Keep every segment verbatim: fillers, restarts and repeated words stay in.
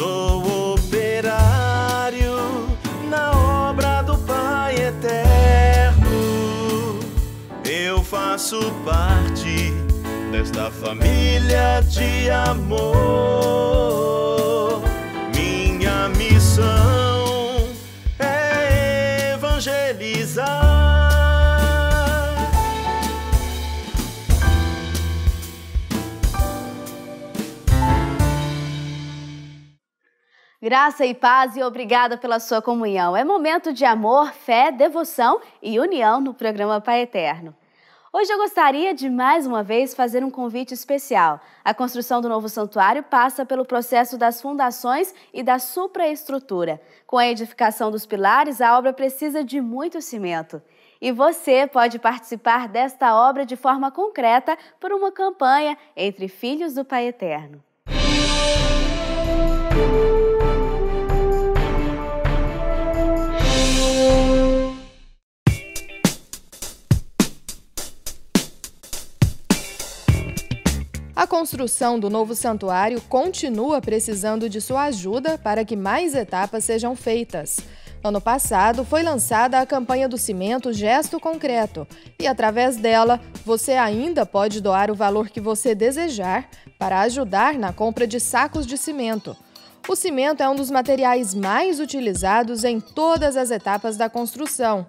sou operário na obra do Pai Eterno. Eu faço parte desta família de amor. Minha missão é evangelizar. Graça e paz, e obrigada pela sua comunhão. É momento de amor, fé, devoção e união no programa Pai Eterno. Hoje eu gostaria de, mais uma vez, fazer um convite especial. A construção do novo santuário passa pelo processo das fundações e da supraestrutura. Com a edificação dos pilares, a obra precisa de muito cimento. E você pode participar desta obra de forma concreta por uma campanha entre filhos do Pai Eterno. A construção do novo santuário continua precisando de sua ajuda para que mais etapas sejam feitas. No ano passado, foi lançada a campanha do cimento Gesto Concreto e, através dela, você ainda pode doar o valor que você desejar para ajudar na compra de sacos de cimento. O cimento é um dos materiais mais utilizados em todas as etapas da construção.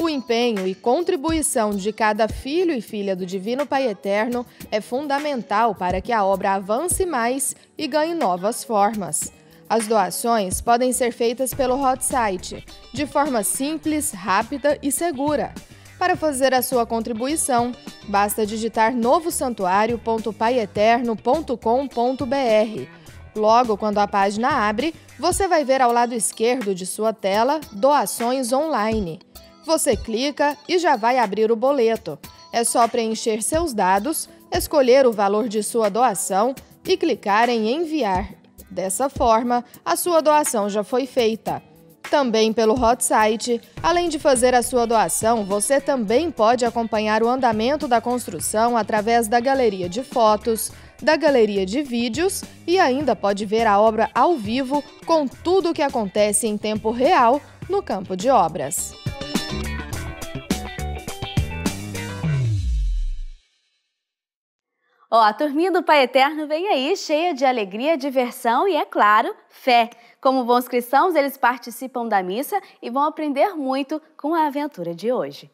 O empenho e contribuição de cada filho e filha do Divino Pai Eterno é fundamental para que a obra avance mais e ganhe novas formas. As doações podem ser feitas pelo hot site, de forma simples, rápida e segura. Para fazer a sua contribuição, basta digitar novo santuário ponto pai eterno ponto com ponto br. Logo, quando a página abre, você vai ver ao lado esquerdo de sua tela Doações Online. Você clica e já vai abrir o boleto. É só preencher seus dados, escolher o valor de sua doação e clicar em enviar. Dessa forma, a sua doação já foi feita. Também pelo hot site, além de fazer a sua doação, você também pode acompanhar o andamento da construção através da galeria de fotos, da galeria de vídeos e ainda pode ver a obra ao vivo com tudo o que acontece em tempo real no campo de obras. Ó, oh, a Turminha do Pai Eterno vem aí cheia de alegria, diversão e, é claro, fé. Como bons cristãos, eles participam da missa e vão aprender muito com a aventura de hoje.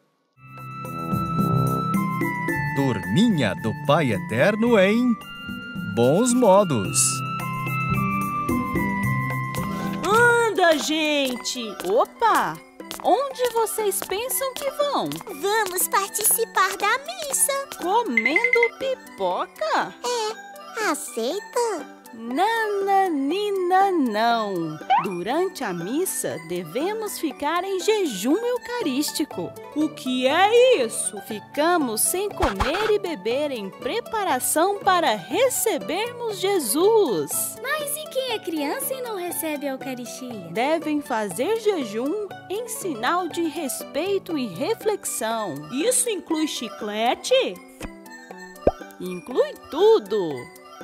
Turminha do Pai Eterno em Bons Modos. Anda, gente! Opa! Onde vocês pensam que vão? Vamos participar da missa. Comendo pipoca? É, aceita? Nananina não. Durante a missa, devemos ficar em jejum eucarístico. O que é isso? Ficamos sem comer e beber em preparação para recebermos Jesus. Mas e quem é criança e não recebe a Eucaristia? Devem fazer jejum em sinal de respeito e reflexão. Isso inclui chiclete? Inclui tudo.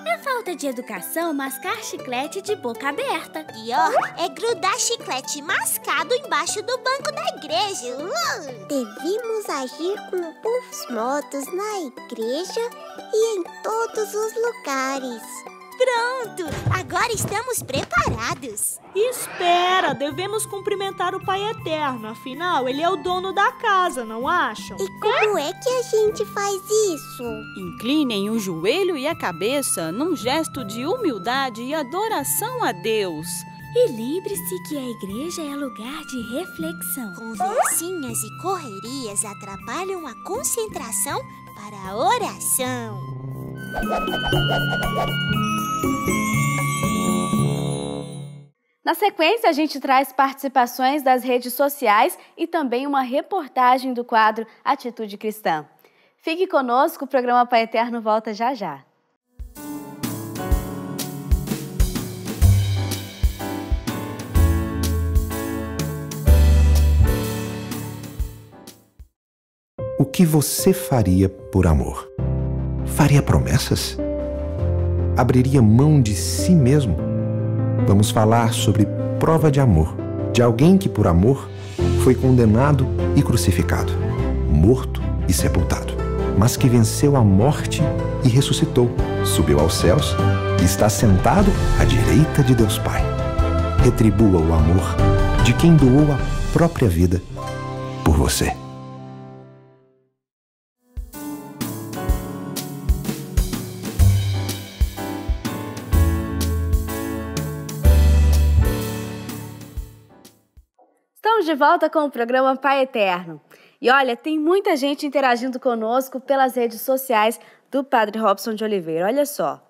É falta de educação mascar chiclete de boca aberta. Pior é grudar chiclete mascado embaixo do banco da igreja. Uh! Devemos agir com bons modos na igreja e em todos os lugares. Pronto! Agora estamos preparados. Espera! Devemos cumprimentar o Pai Eterno. Afinal, ele é o dono da casa, não acham? E como é que a gente faz isso? Inclinem o joelho e a cabeça num gesto de humildade e adoração a Deus. E lembre-se que a igreja é lugar de reflexão. Conversinhas e correrias atrapalham a concentração para a oração. Na sequência, a gente traz participações das redes sociais e também uma reportagem do quadro Atitude Cristã. Fique conosco, o programa Pai Eterno volta já já. O que você faria por amor? Faria promessas? Abriria mão de si mesmo? Vamos falar sobre prova de amor, de alguém que por amor foi condenado e crucificado, morto e sepultado, mas que venceu a morte e ressuscitou, subiu aos céus e está sentado à direita de Deus Pai. Retribua o amor de quem doou a própria vida por você. Estamos de volta com o programa Pai Eterno. E olha, tem muita gente interagindo conosco pelas redes sociais do Padre Robson de Oliveira. Olha só.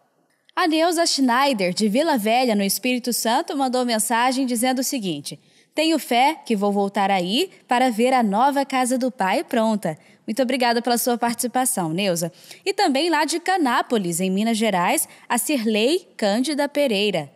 A Neuza Schneider, de Vila Velha, no Espírito Santo, mandou mensagem dizendo o seguinte: tenho fé que vou voltar aí para ver a nova casa do Pai pronta. Muito obrigada pela sua participação, Neuza. E também lá de Canápolis, em Minas Gerais, a Cirlei Cândida Pereira.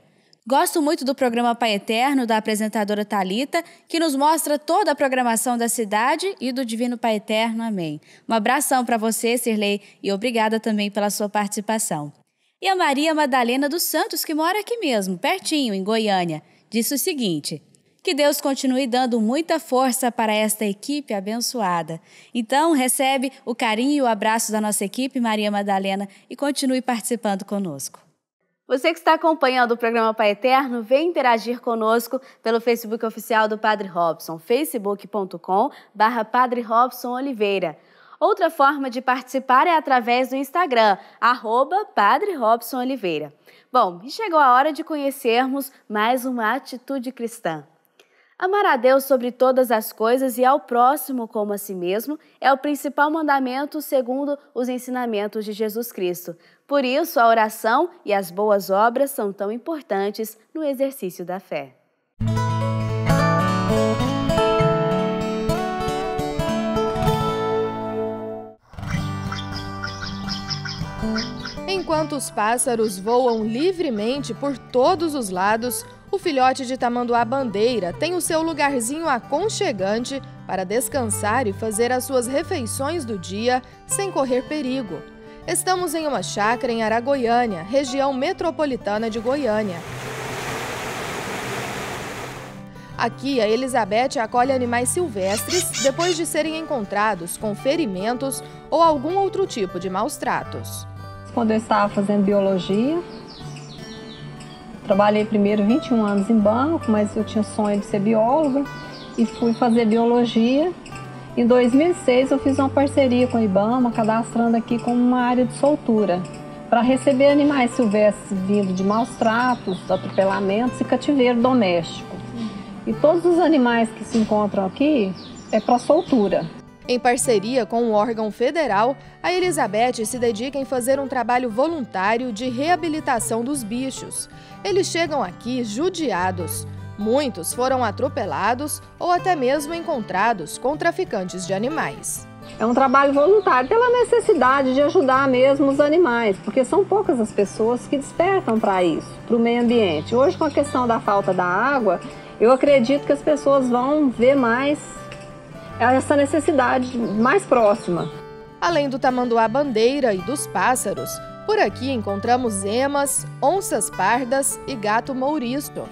Gosto muito do programa Pai Eterno, da apresentadora Thalita, que nos mostra toda a programação da cidade e do Divino Pai Eterno. Amém. Um abração para você, Cirlei, e obrigada também pela sua participação. E a Maria Madalena dos Santos, que mora aqui mesmo, pertinho, em Goiânia, disse o seguinte: que Deus continue dando muita força para esta equipe abençoada. Então, recebe o carinho e o abraço da nossa equipe, Maria Madalena, e continue participando conosco. Você que está acompanhando o programa Pai Eterno, vem interagir conosco pelo Facebook oficial do Padre Robson, facebook ponto com barra Padre Robson Oliveira. Outra forma de participar é através do Instagram, arroba Padre Robson Oliveira. Bom, e chegou a hora de conhecermos mais uma atitude cristã. Amar a Deus sobre todas as coisas e ao próximo como a si mesmo é o principal mandamento segundo os ensinamentos de Jesus Cristo. Por isso, a oração e as boas obras são tão importantes no exercício da fé. Enquanto os pássaros voam livremente por todos os lados, o filhote de tamanduá-bandeira tem o seu lugarzinho aconchegante para descansar e fazer as suas refeições do dia sem correr perigo. Estamos em uma chácara em Aragoiânia, região metropolitana de Goiânia. Aqui, a Elizabeth acolhe animais silvestres depois de serem encontrados com ferimentos ou algum outro tipo de maus tratos. Quando eu estava fazendo biologia, trabalhei primeiro vinte e um anos em banco, mas eu tinha o sonho de ser bióloga e fui fazer biologia. Em dois mil e seis eu fiz uma parceria com a Ibama, cadastrando aqui como uma área de soltura, para receber animais silvestres vindo de maus tratos, atropelamentos e cativeiro doméstico. E todos os animais que se encontram aqui é para soltura. Em parceria com o órgão federal, a Elizabeth se dedica em fazer um trabalho voluntário de reabilitação dos bichos. Eles chegam aqui judiados. Muitos foram atropelados ou até mesmo encontrados com traficantes de animais. É um trabalho voluntário pela necessidade de ajudar mesmo os animais, porque são poucas as pessoas que despertam para isso, para o meio ambiente. Hoje, com a questão da falta da água, eu acredito que as pessoas vão ver mais essa necessidade mais próxima. Além do tamanduá-bandeira e dos pássaros, por aqui encontramos emas, onças pardas e gato mouristo.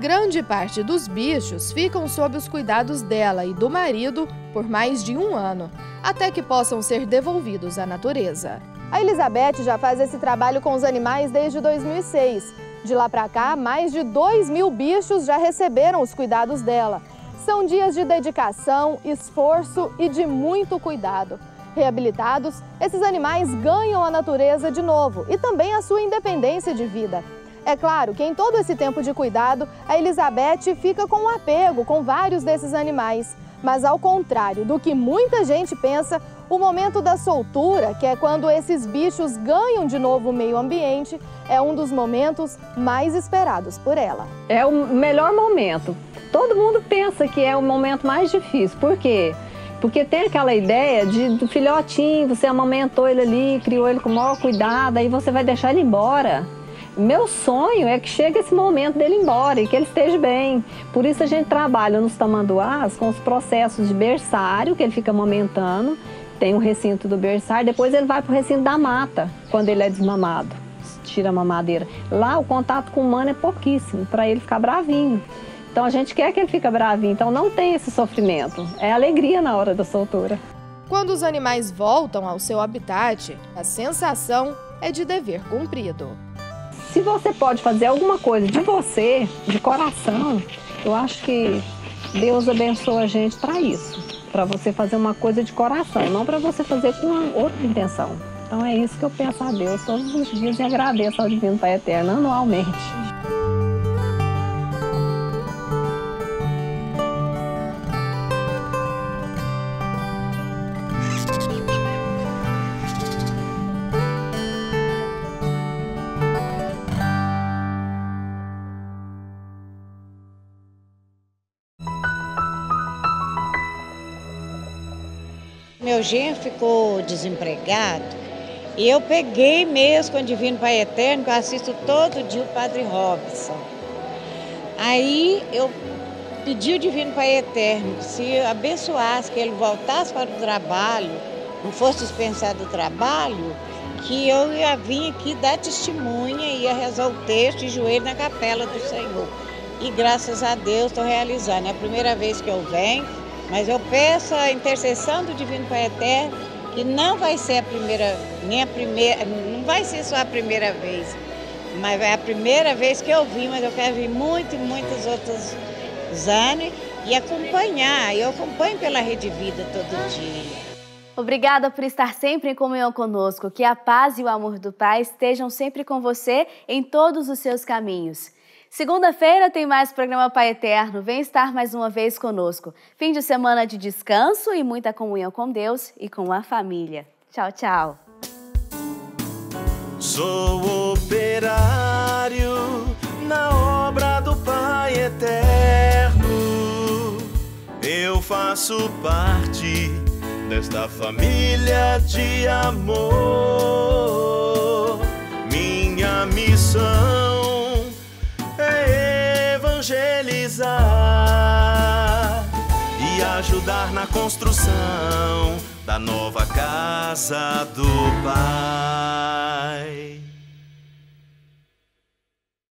Grande parte dos bichos ficam sob os cuidados dela e do marido por mais de um ano, até que possam ser devolvidos à natureza. A Elizabeth já faz esse trabalho com os animais desde dois mil e seis. De lá para cá, mais de dois mil bichos já receberam os cuidados dela. São dias de dedicação, esforço e de muito cuidado. Reabilitados, esses animais ganham a natureza de novo e também a sua independência de vida. É claro que em todo esse tempo de cuidado, a Elizabeth fica com um apego com vários desses animais. Mas ao contrário do que muita gente pensa, o momento da soltura, que é quando esses bichos ganham de novo o meio ambiente, é um dos momentos mais esperados por ela. É o melhor momento. Todo mundo pensa que é o momento mais difícil. Por quê? Porque tem aquela ideia de, do filhotinho, você amamentou ele ali, criou ele com o maior cuidado, aí você vai deixar ele embora. Meu sonho é que chegue esse momento dele ir embora e que ele esteja bem. Por isso a gente trabalha nos tamanduás com os processos de berçário, que ele fica amamentando, tem o recinto do berçário, depois ele vai para o recinto da mata, quando ele é desmamado. tira a mamadeira. Lá o contato com o humano é pouquíssimo, para ele ficar bravinho. Então a gente quer que ele fique bravinho, então não tem esse sofrimento. É alegria na hora da soltura. Quando os animais voltam ao seu habitat, a sensação é de dever cumprido. Se você pode fazer alguma coisa de você, de coração, eu acho que Deus abençoa a gente para isso. Para você fazer uma coisa de coração, não para você fazer com outra intenção. Então é isso que eu penso a Deus todos os dias e agradeço ao Divino Pai Eterno anualmente. Meu genro ficou desempregado e eu peguei mesmo com o Divino Pai Eterno, que eu assisto todo dia o Padre Robson. Aí eu pedi ao Divino Pai Eterno que se abençoasse, que ele voltasse para o trabalho, não fosse dispensado do trabalho, que eu ia vir aqui dar testemunha, ia rezar o texto de joelho na capela do Senhor. E graças a Deus estou realizando, é a primeira vez que eu venho. Mas eu peço a intercessão do Divino Pai Eterno, que não vai ser a primeira, nem a primeira, não vai ser só a primeira vez, mas é a primeira vez que eu vim, mas eu quero vir muito e muitos outros anos e acompanhar. Eu acompanho pela Rede Vida todo dia. Obrigada por estar sempre em comunhão conosco. Que a paz e o amor do Pai estejam sempre com você em todos os seus caminhos. Segunda-feira tem mais programa Pai Eterno. Vem estar mais uma vez conosco. Fim de semana de descanso e muita comunhão com Deus e com a família. Tchau, tchau. Sou operário na obra do Pai Eterno. Eu faço parte desta família de amor. Minha missão é evangelizar e ajudar na construção da nova casa do Pai.